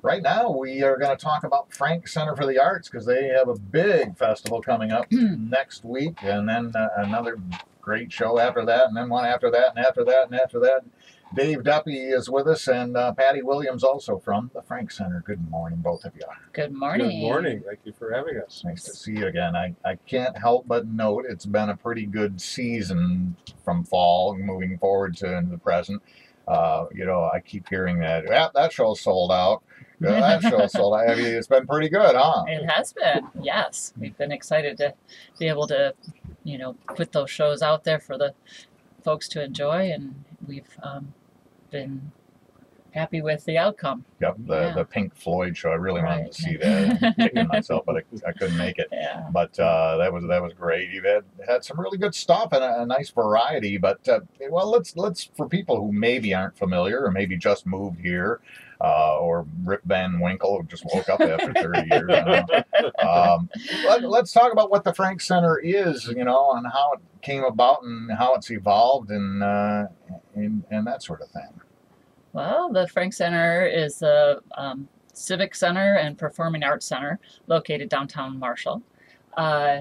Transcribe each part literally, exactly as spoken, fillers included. Right now, we are going to talk about Franke Center for the Arts, because they have a big festival coming up next week, and then uh, another great show after that, and then one after that, and after that, and after that. Dave Deppe is with us, and uh, Patty Williams also from the Franke Center. Good morning, both of you. Good morning. Good morning. Thank you for having us. Nice to see you again. I, I can't help but note it's been a pretty good season from fall moving forward to the present. Uh, you know, I keep hearing that, yeah, that show's sold out. Yeah, that show sold out. I mean, it's been pretty good, huh? It has been, yes. We've been excited to be able to, you know, put those shows out there for the folks to enjoy, and we've um, been happy with the outcome. Yep, the, yeah. the Pink Floyd show. I really right. wanted to see that. I'm kicking myself, but I, I couldn't make it. Yeah. But uh, that was that was great. You had had some really good stuff and a, a nice variety. But uh, well, let's let's for people who maybe aren't familiar or maybe just moved here. Uh, or Rip Van Winkle, who just woke up after thirty years. I don't know. Um, let, let's talk about what the Franke Center is, you know, and how it came about and how it's evolved and, uh, and, and that sort of thing. Well, the Franke Center is a um, civic center and performing arts center located downtown Marshall. Uh,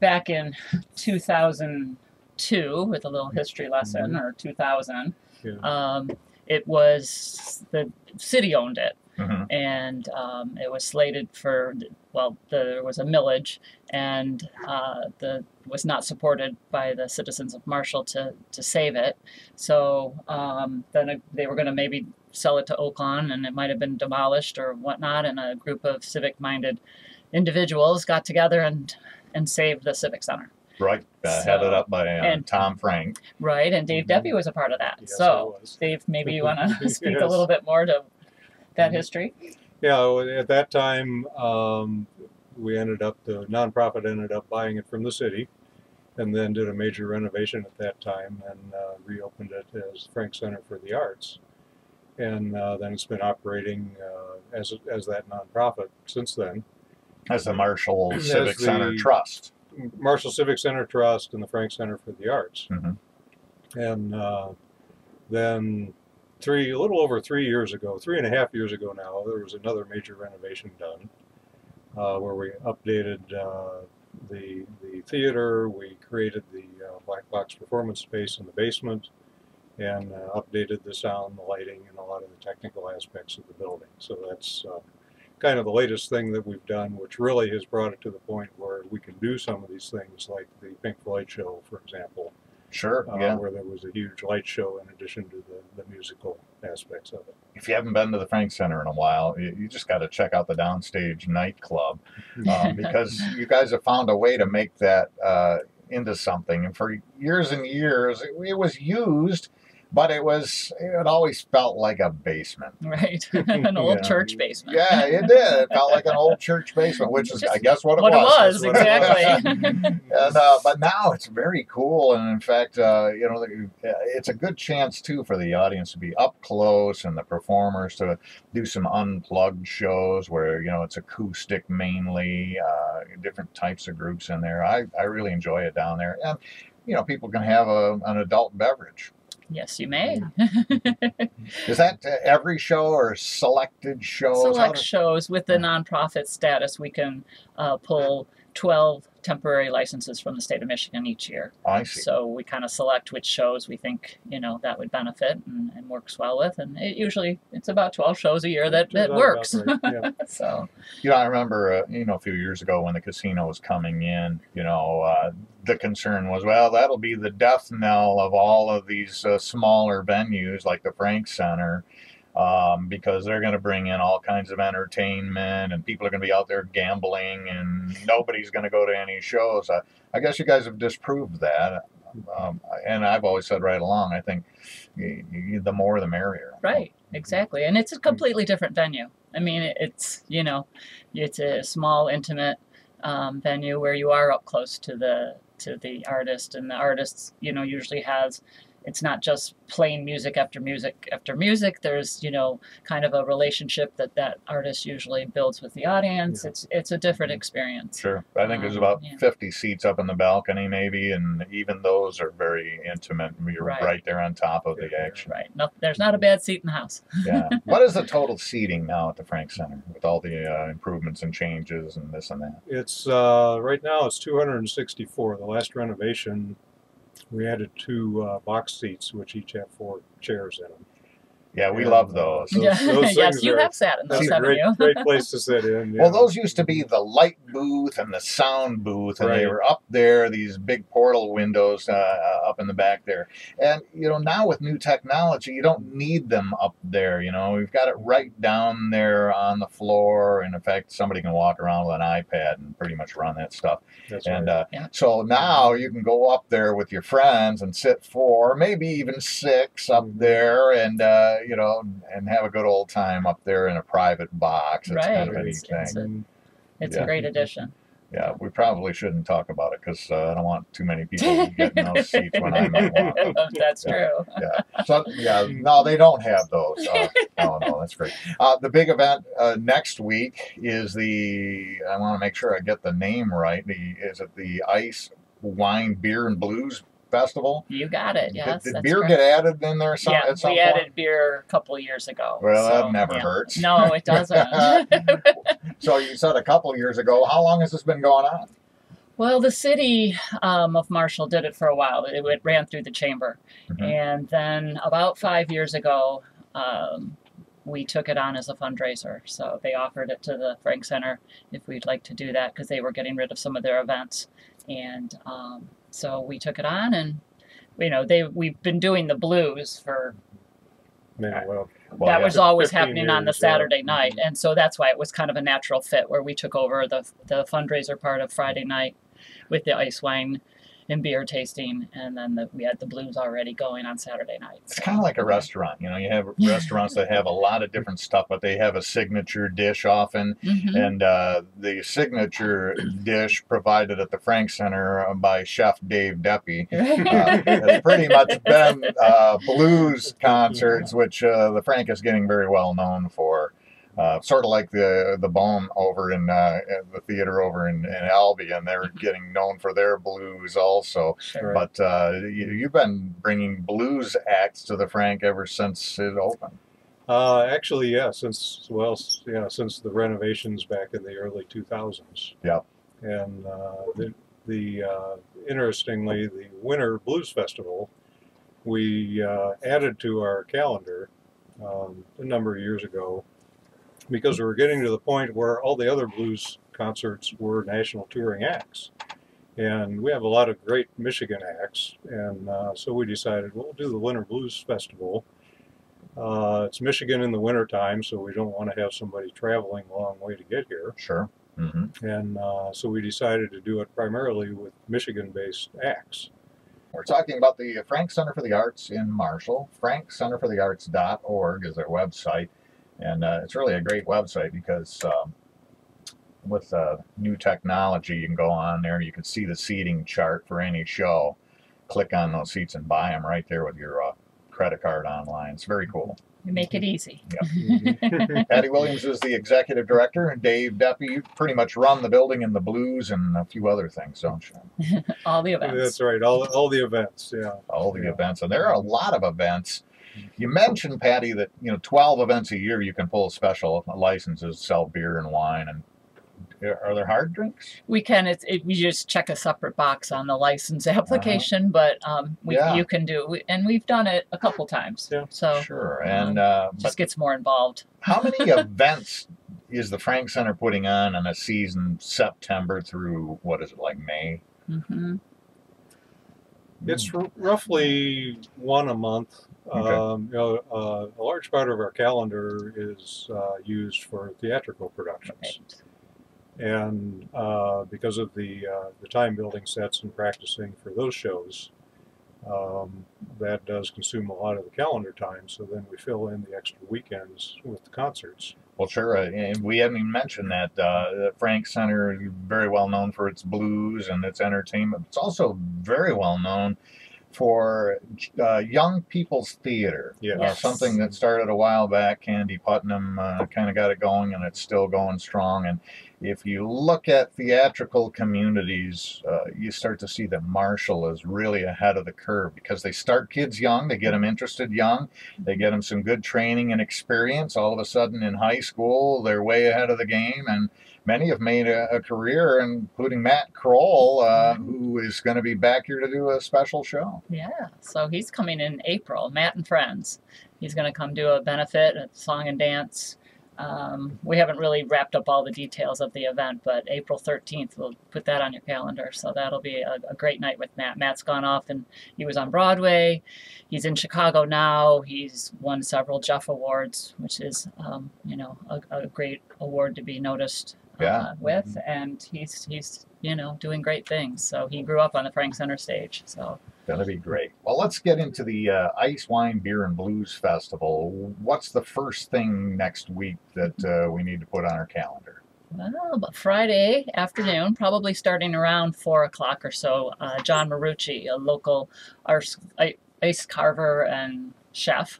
back in two thousand two, with a little history lesson, or two thousand, yeah. um, it was, the city owned it, mm-hmm. and um, it was slated for, well, there was a millage, and uh, the was not supported by the citizens of Marshall to, to save it. So um, then they were going to maybe sell it to Oakland, and it might have been demolished or whatnot, and a group of civic-minded individuals got together and, and saved the Civic Center. Right, uh, so, headed up by uh, and, Tom Franke. Right, and Dave mm-hmm. Deppe was a part of that. Yes, so, Dave, maybe you want to speak yes. a little bit more to that mm-hmm. history? Yeah, at that time, um, we ended up, the nonprofit ended up buying it from the city, and then did a major renovation at that time, and uh, reopened it as Franke Center for the Arts. And uh, then it's been operating uh, as, as that nonprofit since then. As the Marshall Civic the, Center Trust. Marshall Civic Center Trust and the Franke Center for the Arts. Mm-hmm. And uh, then three, a little over three years ago, three and a half years ago now, there was another major renovation done uh, where we updated uh, the, the theater, we created the uh, black box performance space in the basement, and uh, updated the sound, the lighting, and a lot of the technical aspects of the building. So that's uh, kind of the latest thing that we've done, which really has brought it to the point where we can do some of these things, like the Pink Floyd show, for example. Sure, uh, yeah. Where there was a huge light show in addition to the, the musical aspects of it. If you haven't been to the Franke Center in a while, you, you just got to check out the Downstage Nightclub, um, because you guys have found a way to make that uh, into something. And for years and years, it, it was used. But it was, it always felt like a basement. Right. An old yeah. church basement. Yeah, it did. It felt like an old church basement, which is, Just I guess, what it what was. It was, what exactly. It was. and, uh, but now it's very cool. And in fact, uh, you know, it's a good chance, too, for the audience to be up close and the performers to do some unplugged shows where, you know, it's acoustic mainly, uh, different types of groups in there. I, I really enjoy it down there. And, you know, people can have a, an adult beverage. Yes, you may. Is that every show or selected shows? Select to... shows with the nonprofit status. We can uh, pull twelve temporary licenses from the state of Michigan each year. I see. So we kind of select which shows we think, you know, that would benefit and, and works well with. And it usually, it's about twelve shows a year that, that works. Right. Yeah. So, you know, I remember, uh, you know, a few years ago when the casino was coming in, you know, uh, the concern was, well, that'll be the death knell of all of these uh, smaller venues like the Franke Center. Um, because they're going to bring in all kinds of entertainment and people are going to be out there gambling and nobody's going to go to any shows. I, I guess you guys have disproved that. Um, and I've always said right along, I think you, you, the more the merrier. Right, exactly. And it's a completely different venue. I mean, it's, you know, it's a small, intimate um, venue where you are up close to the to the artist, and the artists, you know, usually has It's not just playing music after music after music. There's, you know, kind of a relationship that that artist usually builds with the audience. Yeah. It's it's a different experience. Sure. I think um, there's about yeah. fifty seats up in the balcony maybe, and even those are very intimate. You're right, right there on top of yeah. the action. Right. No, there's not a bad seat in the house. Yeah. What is the total seating now at the Franke Center with all the uh, improvements and changes and this and that? It's uh, right now it's two hundred sixty-four. The last renovation, we added two uh, box seats, which each have four chairs in them. Yeah, we and, love those. those, yeah. those yes, you are, have sat in those, that's haven't great, you? Great place to sit in. Yeah. Well, those used to be the light booth and the sound booth, and right. they were up there, these big portal windows uh, up in the back there. And, you know, now with new technology, you don't need them up there, you know. We've got it right down there on the floor. And, in fact, somebody can walk around with an iPad and pretty much run that stuff. That's and right. uh, yeah. So now you can go up there with your friends and sit four, maybe even six up there, and uh, you know, and have a good old time up there in a private box. It's right. kind of a neat thing. It's, a, it's yeah. a great addition. Yeah, we probably shouldn't talk about it because uh, I don't want too many people getting those seats when I might want them. That's yeah. true. Yeah. So, yeah, no, they don't have those. Uh, no, no, that's great. Uh, the big event uh, next week is the, I want to make sure I get the name right, the, is it the Ice, Wine, Beer, and Blues Festival? You got it. Yes, did, did beer correct. Get added in there? Some, yeah, at some we point? Added beer a couple of years ago. Well, so, that never yeah. hurts. No, it doesn't. So you said a couple of years ago. How long has this been going on? Well, the city um, of Marshall did it for a while. It, it ran through the chamber, mm-hmm. and then about five years ago, um, we took it on as a fundraiser. So they offered it to the Franke Center if we'd like to do that because they were getting rid of some of their events, and. Um, So we took it on, and you know they we've been doing the blues for. Man, well, well, that yeah, was always happening years, on the Saturday yeah. night, and so that's why it was kind of a natural fit where we took over the the fundraiser part of Friday night, with the ice wine, and beer tasting, and then the, we had the blues already going on Saturday night. So. It's kind of like a restaurant, you know. You have restaurants that have a lot of different stuff, but they have a signature dish often, mm-hmm. and uh, the signature dish provided at the Franke Center by Chef Dave Deppe uh, has pretty much been uh, blues concerts, which uh, the Franke is getting very well known for. Uh, sort of like the the Bone over in uh, the theater over in, in Albion, they're getting known for their blues also. Sure. But uh, you, you've been bringing blues acts to the Franke ever since it opened. Uh, actually, yeah, since well, yeah, since the renovations back in the early two thousands. Yeah. And uh, the the uh, interestingly, the Winter Blues Festival we uh, added to our calendar um, a number of years ago, because we were getting to the point where all the other blues concerts were national touring acts. And we have a lot of great Michigan acts, and uh, so we decided we'll do the Winter Blues Festival. Uh, it's Michigan in the wintertime, so we don't want to have somebody traveling a long way to get here. Sure. Mm-hmm. And uh, so we decided to do it primarily with Michigan-based acts. We're talking about the Franke Center for the Arts in Marshall. Franke Center for the Arts dot org is their website. And uh, it's really a great website because um, with uh, new technology, you can go on there. You can see the seating chart for any show. Click on those seats and buy them right there with your uh, credit card online. It's very cool. You make it easy. Yep. Patty Williams is the executive director, and Dave Deppe, you pretty much run the building and the blues and a few other things, don't you? All the events. That's right. All, all the events, yeah. All the yeah. events. And there are a lot of events. You mentioned, Patty, that you know twelve events a year you can pull special licenses, sell beer and wine, and are there hard drinks? We can. It's it, we just check a separate box on the license application, uh-huh. but um, we yeah. you can do, and we've done it a couple times. Yeah, so sure, and um, uh, just gets more involved. How many events is the Franke Center putting on in a season, September through what is it like May? Mm-hmm. It's r roughly one a month. Okay. Um, you know, uh, a large part of our calendar is uh, used for theatrical productions, right. and uh, because of the uh, the time building sets and practicing for those shows, um, that does consume a lot of the calendar time. So then we fill in the extra weekends with the concerts. Well, sure, uh, and we haven't even mentioned that uh, the Franke Center is very well known for its blues and its entertainment. It's also very well known for uh, young people's theater. Yeah. Yes. Something that started a while back. Candy Putnam uh, kind of got it going, and it's still going strong. And if you look at theatrical communities, uh, you start to see that Marshall is really ahead of the curve, because they start kids young, they get them interested young, they get them some good training and experience. All of a sudden in high school, they're way ahead of the game, and many have made a, a career, including Matt Kroll, uh, who is going to be back here to do a special show. Yeah, so he's coming in April, Matt and Friends. He's going to come do a benefit, a song and dance. Um, we haven't really wrapped up all the details of the event, but April thirteenth, we'll put that on your calendar. So that'll be a, a great night with Matt. Matt's gone off, and he was on Broadway. He's in Chicago now. He's won several Jeff Awards, which is, um, you know, a, a great award to be noticed. Yeah. Uh, with mm-hmm. and he's he's you know doing great things. So he grew up on the Franke Center stage. So that'll be great. Well, let's get into the uh, Ice Wine Beer and Blues Festival. What's the first thing next week that uh, we need to put on our calendar? Well, but Friday afternoon, probably starting around four o'clock or so. Uh, John Marucci, a local ice, ice carver and chef,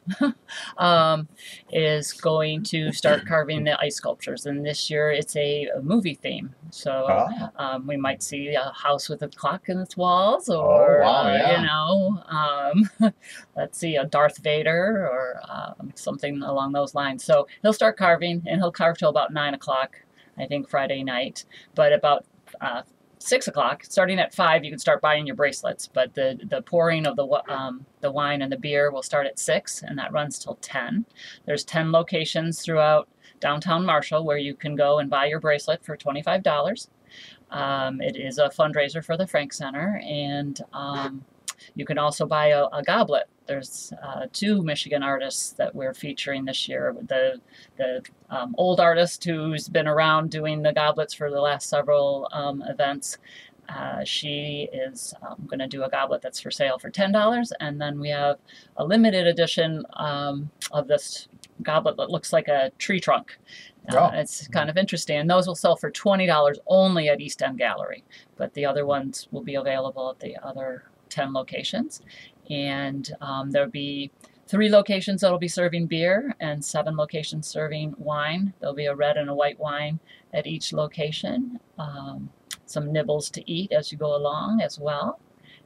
um, is going to start carving the ice sculptures, and this year it's a, a movie theme. So oh. um, we might see a house with a clock in its walls, or oh, wow, uh, yeah. you know, um, let's see, a Darth Vader or um, something along those lines. So he'll start carving, and he'll carve till about nine o'clock, I think, Friday night. But about uh, six o'clock, starting at five, you can start buying your bracelets. But the the pouring of the um, the wine and the beer will start at six, and that runs till ten. There's ten locations throughout downtown Marshall where you can go and buy your bracelet for twenty-five dollars. Um, it is a fundraiser for the Franke Center, and um, you can also buy a, a goblet. There's uh, two Michigan artists that we're featuring this year. The the um, old artist who's been around doing the goblets for the last several um, events. Uh, she is um, going to do a goblet that's for sale for ten dollars. And then we have a limited edition um, of this goblet that looks like a tree trunk. Uh, oh. It's kind of interesting. And those will sell for twenty dollars only at East End Gallery. But the other ones will be available at the other ten locations. And um, there'll be three locations that'll be serving beer and seven locations serving wine. There'll be a red and a white wine at each location. Um, some nibbles to eat as you go along as well.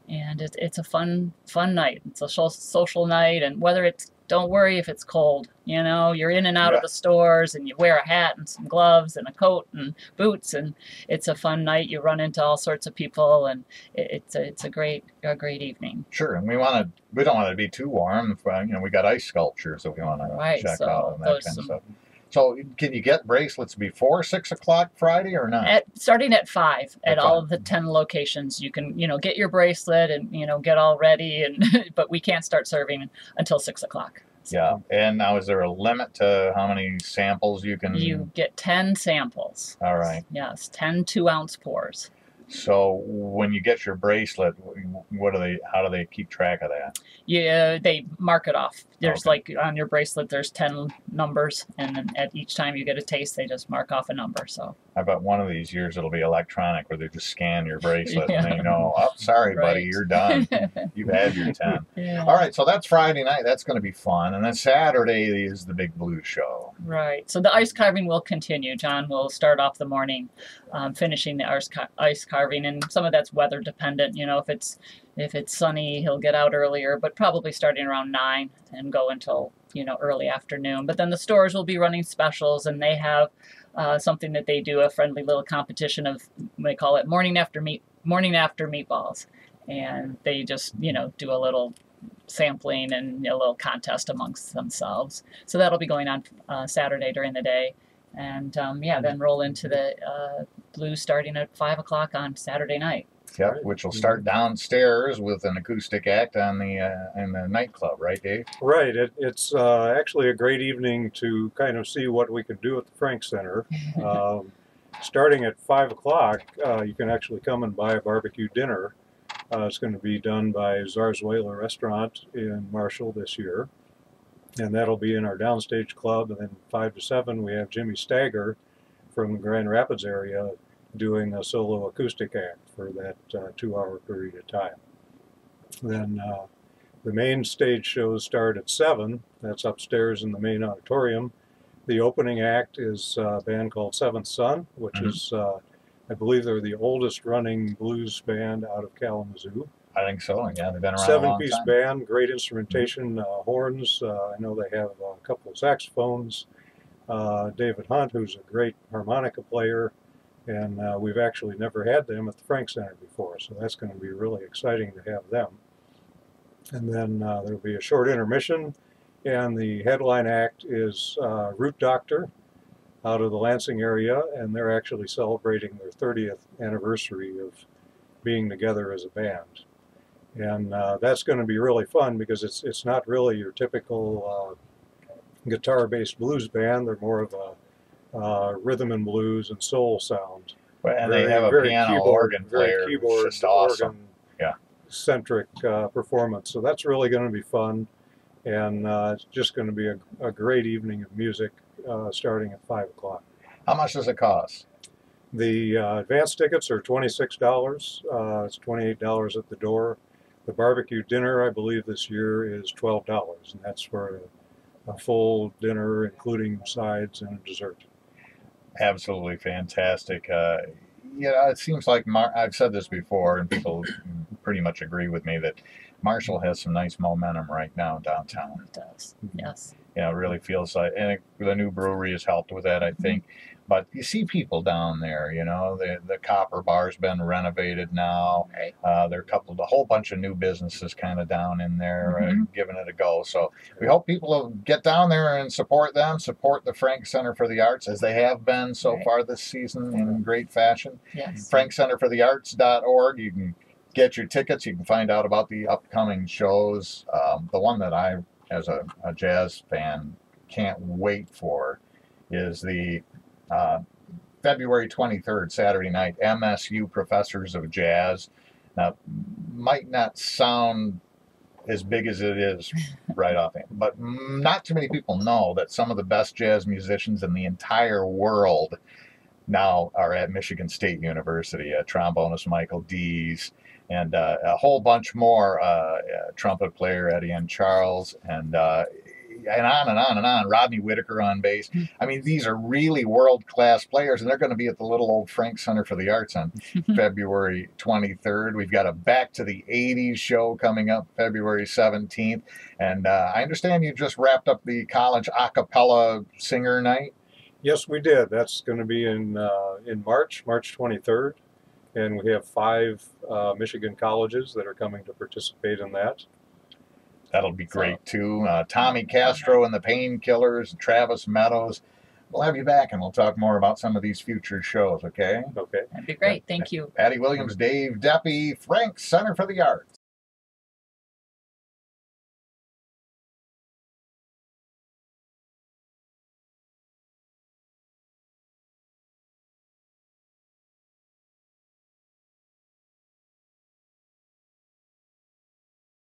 And it, it's a fun, fun night. It's a social night, and whether it's, don't worry if it's cold, you know, you're in and out yeah. of the stores, and you wear a hat and some gloves and a coat and boots, and it's a fun night. You run into all sorts of people, and it, it's a, it's a great, a great evening. Sure. And we want to, we don't want to be too warm. You know, we got ice sculptures that we want to right, check so out and that kind of stuff. So can you get bracelets before six o'clock Friday or not? At, starting at five at, at five. All of the ten locations, you can, you know, get your bracelet and, you know, get all ready. And but we can't start serving until six o'clock. So. Yeah. And now, is there a limit to how many samples you can? You get ten samples. All right. Yes, ten two-ounce pours. So when you get your bracelet, what do they? How do they keep track of that? Yeah, they mark it off. There's okay. like on your bracelet, there's ten numbers, and then at each time you get a taste, they just mark off a number. So I bet one of these years it'll be electronic, where they just scan your bracelet yeah. and they know, oh, sorry, right. buddy, you're done. You've had your time. Yeah. All right, so that's Friday night. That's going to be fun, and then Saturday is the big blues show. Right. So the ice carving will continue. John will start off the morning, um, finishing the ice ice carving. Carving, and some of that's weather dependent. You know, if it's if it's sunny, he'll get out earlier, but probably starting around nine and go until, you know, early afternoon. But then the stores will be running specials, and they have uh, something that they do, a friendly little competition of, they call it morning after meat morning after meatballs, and they just, you know, do a little sampling and a little contest amongst themselves. So that'll be going on uh, Saturday during the day. And um, yeah, then roll into the uh, blues starting at five o'clock on Saturday night. Yep, which will start downstairs with an acoustic act on the uh, in the nightclub, right, Dave? Right. It, it's uh, actually a great evening to kind of see what we could do at the Franke Center. um, starting at five o'clock, uh, you can actually come and buy a barbecue dinner. Uh, it's going to be done by Zarzuela Restaurant in Marshall this year. And that'll be in our Downstage Club. And then five to seven, we have Jimmy Stagger from the Grand Rapids area doing a solo acoustic act for that uh, two-hour period of time. Then uh, the main stage shows start at seven. That's upstairs in the main auditorium. The opening act is a band called Seventh Son, which mm-hmm. is, uh, I believe, they're the oldest running blues band out of Kalamazoo. I think so. Yeah, they've been around. Seven-piece band, great instrumentation, mm-hmm. uh, horns. Uh, I know they have a couple of saxophones. Uh, David Hunt, who's a great harmonica player, and uh, we've actually never had them at the Franke Center before, so that's going to be really exciting to have them. And then uh, there'll be a short intermission, and the headline act is uh, Root Doctor out of the Lansing area, and they're actually celebrating their thirtieth anniversary of being together as a band. And uh, that's going to be really fun because it's, it's not really your typical uh, guitar-based blues band. They're more of a uh, rhythm and blues and soul sound. Well, and very, they have a piano keyboard, organ player. Keyboard, just awesome. Organ-centric uh, performance. So that's really going to be fun. And uh, it's just going to be a, a great evening of music uh, starting at five o'clock. How much does it cost? The uh, advance tickets are twenty-six dollars. Uh, it's twenty-eight dollars at the door. The barbecue dinner, I believe, this year is twelve dollars, and that's for a, a full dinner, including sides and a dessert. Absolutely fantastic. Uh, yeah, it seems like Mar I've said this before, and people pretty much agree with me that Marshall has some nice momentum right now downtown. It does. Yes. Yeah, it really feels like, and it, the new brewery has helped with that, I think. Mm-hmm. But you see people down there, you know, the, the Copper Bar's been renovated now. Right. Uh, they're coupled a whole bunch of new businesses kind of down in there, mm-hmm. uh, giving it a go. So we hope people will get down there and support them, support the Franke Center for the Arts, as they have been so right. far this season mm-hmm. in great fashion. Yes. Franke Center for the Arts dot org. You can get your tickets. You can find out about the upcoming shows. Um, the one that I, as a, a jazz fan, can't wait for is the... Uh, February twenty-third, Saturday night, M S U Professors of Jazz. Now, might not sound as big as it is right off, but not too many people know that some of the best jazz musicians in the entire world now are at Michigan State University. Uh, trombonist Michael Dees and uh, a whole bunch more. Uh, uh, trumpet player Etienne Charles and... Uh, and on and on and on. Rodney Whitaker on bass. I mean, these are really world-class players, and they're going to be at the little old Franke Center for the Arts on February twenty-third. We've got a Back to the eighties show coming up February seventeenth. And uh, I understand you just wrapped up the college a cappella singer night. Yes, we did. That's going to be in, uh, in March, March twenty-third. And we have five uh, Michigan colleges that are coming to participate in that. That'll be great, too. Uh, Tommy Castro and the Painkillers, and Travis Meadows. We'll have you back, and we'll talk more about some of these future shows, okay? Okay. That'd be great. Thank you. Patty Williams, Dave Deppe, Franke Center for the Arts.